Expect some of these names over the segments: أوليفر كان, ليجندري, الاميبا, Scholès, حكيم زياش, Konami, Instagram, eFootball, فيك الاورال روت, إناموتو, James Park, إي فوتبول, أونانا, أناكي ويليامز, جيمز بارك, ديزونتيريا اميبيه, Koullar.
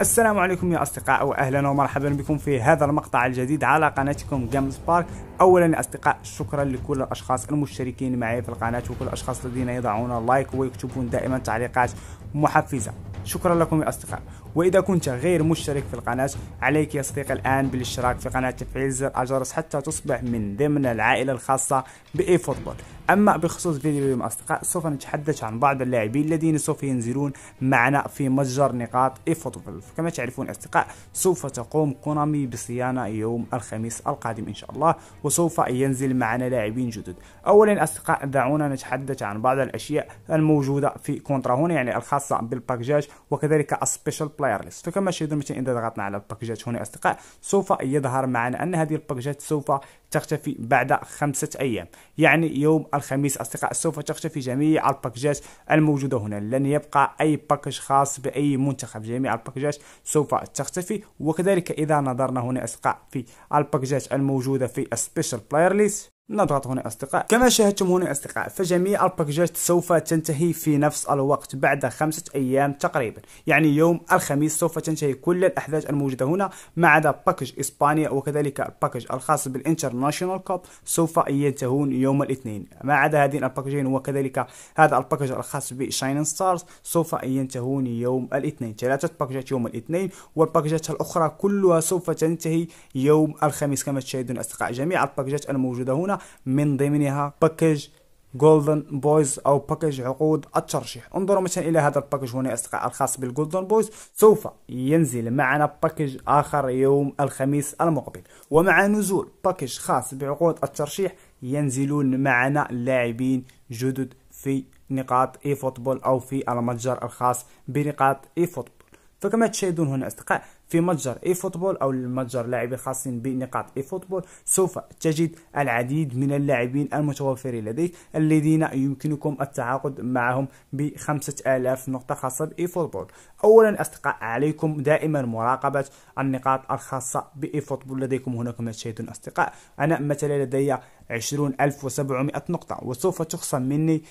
السلام عليكم يا أصدقاء وأهلا ومرحبا بكم في هذا المقطع الجديد على قناتكم جيمز بارك. أولا يا أصدقاء شكرا لكل الأشخاص المشتركين معي في القناة وكل الأشخاص الذين يضعون لايك ويكتبون دائما تعليقات محفزة، شكرا لكم يا أصدقاء. وإذا كنت غير مشترك في القناة عليك يا صديقي الآن بالاشتراك في قناة تفعيل زر الجرس حتى تصبح من ضمن العائلة الخاصة بإي فوتبول. أما بخصوص فيديو اليوم أصدقاء سوف نتحدث عن بعض اللاعبين الذين سوف ينزلون معنا في متجر نقاط إي فوتبول. كما تعرفون أصدقاء سوف تقوم كونامي بصيانة يوم الخميس القادم إن شاء الله، وسوف ينزل معنا لاعبين جدد. أولا أصدقاء دعونا نتحدث عن بعض الأشياء الموجودة في كونترا هنا، يعني الخاصة بالباكجات وكذلك السبيشال بلاير ليست. فكما تشاهدون مثلا إذا ضغطنا على الباكجات هنا أصدقاء سوف يظهر معنا أن هذه الباكجات سوف تختفي بعد 5 أيام، يعني يوم الخميس أصدقاء سوف تختفي جميع الباكجات الموجودة هنا، لن يبقى أي باكج خاص بأي منتخب، جميع الباكجات سوف تختفي. وكذلك إذا نظرنا هنا أصدقاء في الباكجات الموجودة في السبيشال بلاير ليست، نضغط هنا أصدقاء كما شاهدتم هنا أصدقاء فجميع الباكجات سوف تنتهي في نفس الوقت بعد 5 أيام تقريبا، يعني يوم الخميس سوف تنتهي كل الأحداث الموجودة هنا ما عدا باكج إسبانيا وكذلك الباكج الخاص بالإنترناشونال كاب سوف ينتهون يوم الاثنين، ما عدا هذين الباكجين وكذلك هذا الباكج الخاص بشاينين ستارز سوف ينتهون يوم الاثنين. 3 باكجات يوم الاثنين والباكجات الأخرى كلها سوف تنتهي يوم الخميس. كما تشاهدون أصدقاء جميع الباكجات الموجودة هنا من ضمنها باكج جولدن بويز او باكج عقود الترشيح. انظروا مثلا الى هذا الباكج هنا اصدقاء الخاص بالجولدن بويز، سوف ينزل معنا باكج اخر يوم الخميس المقبل، ومع نزول باكج خاص بعقود الترشيح ينزلون معنا لاعبين جدد في نقاط اي فوتبول او في المتجر الخاص بنقاط اي فوتبول. فكما تشاهدون هنا أصدقاء في متجر اي فوتبول أو المتجر لاعبين خاصين بنقاط اي فوتبول سوف تجد العديد من اللاعبين المتوفرين لديك الذين يمكنكم التعاقد معهم ب 5000 نقطة خاصة باي فوتبول. أولا أصدقاء عليكم دائما مراقبة النقاط الخاصة باي فوتبول لديكم هنا. كما تشاهدون أصدقاء أنا مثلا لدي 20700 نقطة وسوف تخصم مني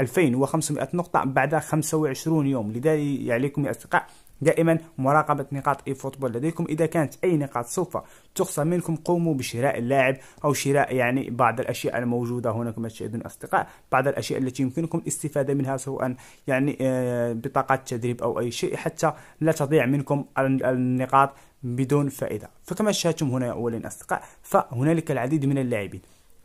2500 نقطة بعد 25 يوم، لذلك عليكم يا أصدقاء دائما مراقبة نقاط اي فوتبول لديكم. إذا كانت أي نقاط سوف تخصم منكم قوموا بشراء اللاعب أو شراء يعني بعض الأشياء الموجودة هنا. كما تشاهدون أصدقاء بعض الأشياء التي يمكنكم الاستفادة منها سواء يعني بطاقات تدريب أو أي شيء حتى لا تضيع منكم النقاط بدون فائدة. فكما شاهدتم هنا أولا أصدقاء فهنالك العديد من اللاعبين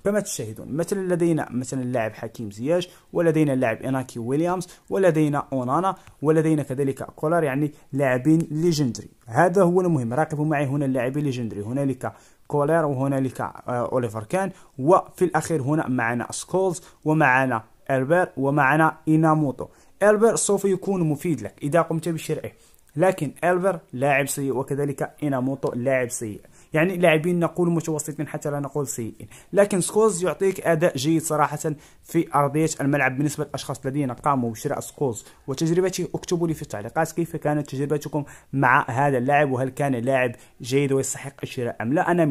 كما تشاهدون، مثلا لدينا مثلا اللاعب حكيم زياش، ولدينا اللاعب أناكي ويليامز، ولدينا أونانا، ولدينا كذلك كولار، يعني لاعبين ليجندري. هذا هو المهم، راقبوا معي هنا اللاعبين ليجندري، هنالك كولار وهنالك أوليفر كان، وفي الأخير هنا معنا سكولز ومعنا ألبير ومعنا إناموتو. ألبير سوف يكون مفيد لك إذا قمت بشرائه، لكن ألبير لاعب سيء وكذلك إناموتو لاعب سيء، يعني لاعبين نقول متوسطين حتى لا نقول سيئين. لكن سكولز يعطيك أداء جيد صراحة في أرضية الملعب. بالنسبة للأشخاص الذين قاموا بشراء سكولز وتجربته اكتبوا لي في التعليقات كيف كانت تجربتكم مع هذا اللاعب، وهل كان لاعب جيد ويستحق الشراء أم لا. أنا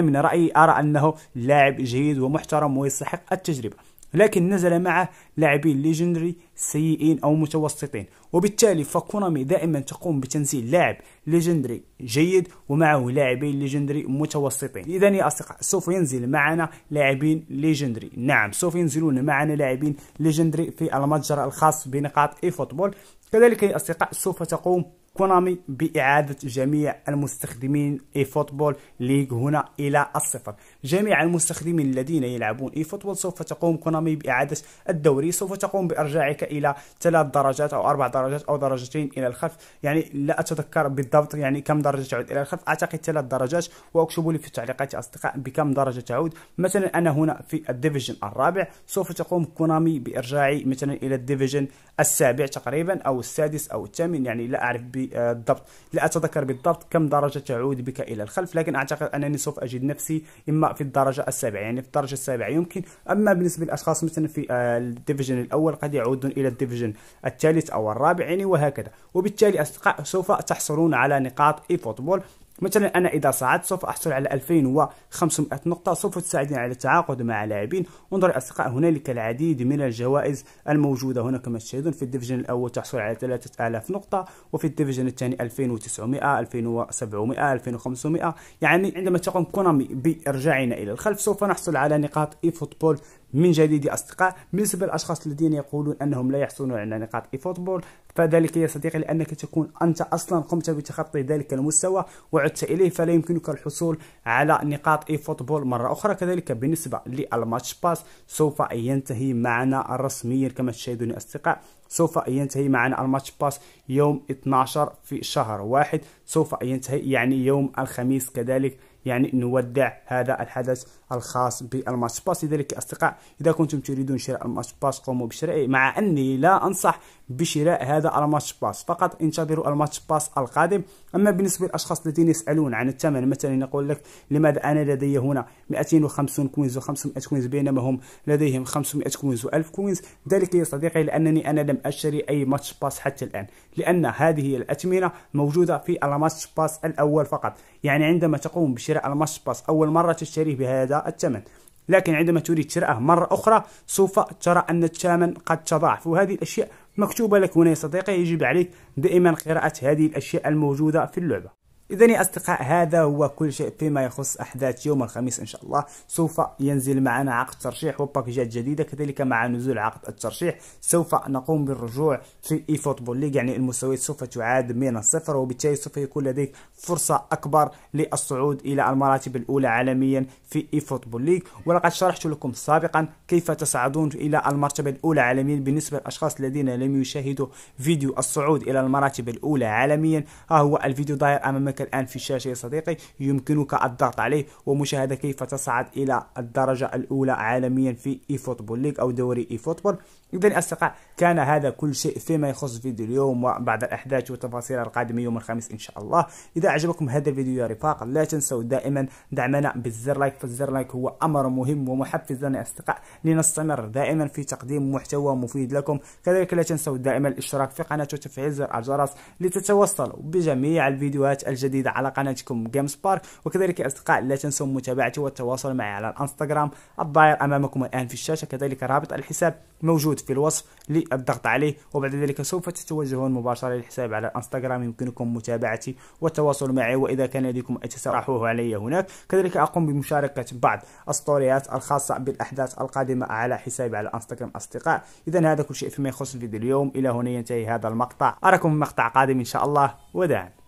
من رأيي أرى أنه لاعب جيد ومحترم ويستحق التجربة، لكن نزل معه لاعبين ليجندري سيئين أو متوسطين، وبالتالي فكونامي دائما تقوم بتنزيل لاعب ليجندري جيد ومعه لاعبين ليجندري متوسطين. إذا يا أصدقاء سوف ينزل معنا لاعبين ليجندري، نعم سوف ينزلون معنا لاعبين ليجندري في المتجر الخاص بنقاط اي فوتبول. كذلك يا أصدقاء سوف تقوم كونامي بإعادة جميع المستخدمين اي فوتبول ليج هنا إلى 0، جميع المستخدمين الذين يلعبون اي فوتبول سوف تقوم كونامي بإعادة الدوري، سوف تقوم بإرجاعك إلى 3 درجات أو 4 درجات أو 2 درجات إلى الخلف، يعني لا أتذكر بالضبط يعني كم درجة تعود إلى الخلف، أعتقد 3 درجات، وأكتبوا لي في التعليقات يا أصدقاء بكم درجة تعود. مثلا أنا هنا في الديفيجن 4 سوف تقوم كونامي بإرجاعي مثلا إلى الديفيجن 7 تقريبا أو 6 أو 8، يعني لا أعرف بالضبط، لا أتذكر بالضبط كم درجة تعود بك إلى الخلف، لكن أعتقد أنني سوف أجد نفسي إما في الدرجة 7، يعني في الدرجة 7 يمكن. أما بالنسبة للأشخاص مثلا في الديفيجن الأول قد يعودون إلى الديفيجن الثالث أو الرابع يعني وهكذا، وبالتالي أصدقاء سوف تحصلون على نقاط اي فوتبول. مثلا انا اذا صعدت سوف احصل على 2500 نقطة، سوف تساعدني على التعاقد مع لاعبين. انظر اصدقاء، هنالك العديد من الجوائز الموجودة هنا كما تشاهدون. في الديفيجن الاول تحصل على 3000 نقطة، وفي الديفيجن الثاني 2900 2700 2500. يعني عندما تقوم كونامي بارجاعنا الى الخلف سوف نحصل على نقاط اي فوتبول من جديد يا اصدقاء. بالنسبه للاشخاص الذين يقولون انهم لا يحصلون على نقاط اي فوتبول، فذلك يا صديقي لانك تكون انت اصلا قمت بتخطي ذلك المستوى وعدت اليه، فلا يمكنك الحصول على نقاط اي فوتبول مره اخرى. كذلك بالنسبه للماتش باس سوف ينتهي معنا رسميا كما تشاهدون يا اصدقاء. سوف ينتهي معنا الماتش باس يوم 12 في شهر 1، سوف ينتهي يعني يوم الخميس. كذلك يعني نودع هذا الحدث الخاص بالماتش باس. لذلك اصدقاء اذا كنتم تريدون شراء الماتش باس قوموا بشرائه، مع اني لا انصح بشراء هذا الماتش باس، فقط انتظروا الماتش باس القادم. اما بالنسبه للاشخاص الذين يسالون عن الثمن، مثلا يقول لك لماذا انا لدي هنا 250 كوينز و500 كوينز بينما هم لديهم 500 كوينز و1000 كوينز، ذلك يا صديقي لانني انا لم اشتري اي ماتش باس حتى الان، لان هذه الاثمنه موجوده في الماتش باس الاول فقط. يعني عندما تقوم بشراء الماتش باس اول مره تشتريه بهذا الثمن، لكن عندما تريد شراءه مره اخرى سوف ترى ان الثمن قد تضاعف، وهذه الاشياء مكتوبه لك هنا يا صديقي. يجب عليك دائما قراءه هذه الاشياء الموجوده في اللعبه. إذا يا أصدقاء هذا هو كل شيء فيما يخص أحداث يوم الخميس إن شاء الله. سوف ينزل معنا عقد ترشيح وباكجات جديدة، كذلك مع نزول عقد الترشيح سوف نقوم بالرجوع في إي فوتبول ليج، يعني المستويات سوف تعاد من الصفر، وبالتالي سوف يكون لديك فرصة أكبر للصعود إلى المراتب الأولى عالميا في إي فوتبول ليج. ولقد شرحت لكم سابقا كيف تصعدون إلى المرتبة الأولى عالميا. بالنسبة للأشخاص الذين لم يشاهدوا فيديو الصعود إلى المراتب الأولى عالميا، ها هو الفيديو ظاهر أمامك الآن في الشاشة يا صديقي، يمكنك الضغط عليه ومشاهدة كيف تصعد إلى الدرجة الأولى عالميا في إي فوتبول ليج أو دوري إي فوتبول. إذا أصدقاء كان هذا كل شيء فيما يخص فيديو اليوم وبعض الأحداث والتفاصيل القادمة يوم الخميس إن شاء الله. إذا أعجبكم هذا الفيديو يا رفاق لا تنسوا دائما دعمنا بالزر لايك، فالزر لايك هو أمر مهم ومحفز لنا يا أصدقاء لنستمر دائما في تقديم محتوى مفيد لكم. كذلك لا تنسوا دائما الاشتراك في قناة وتفعيل زر الجرس لتتوصلوا بجميع الفيديوهات الجديدة على قناتكم جيمس بارك. وكذلك يا أصدقاء لا تنسوا متابعتي والتواصل معي على الانستغرام الظاهر أمامكم الآن في الشاشة، كذلك رابط الحساب موجود في الوصف للضغط عليه، وبعد ذلك سوف تتوجهون مباشرة للحساب على الانستغرام، يمكنكم متابعتي والتواصل معي، وإذا كان لديكم أي تساؤل اطرحوه علي هناك. كذلك أقوم بمشاركة بعض الستوريات الخاصة بالأحداث القادمة على حسابي على الانستغرام أصدقاء. إذا هذا كل شيء فيما يخص الفيديو اليوم، إلى هنا ينتهي هذا المقطع، أراكم في مقطع قادم إن شاء الله، وداعا.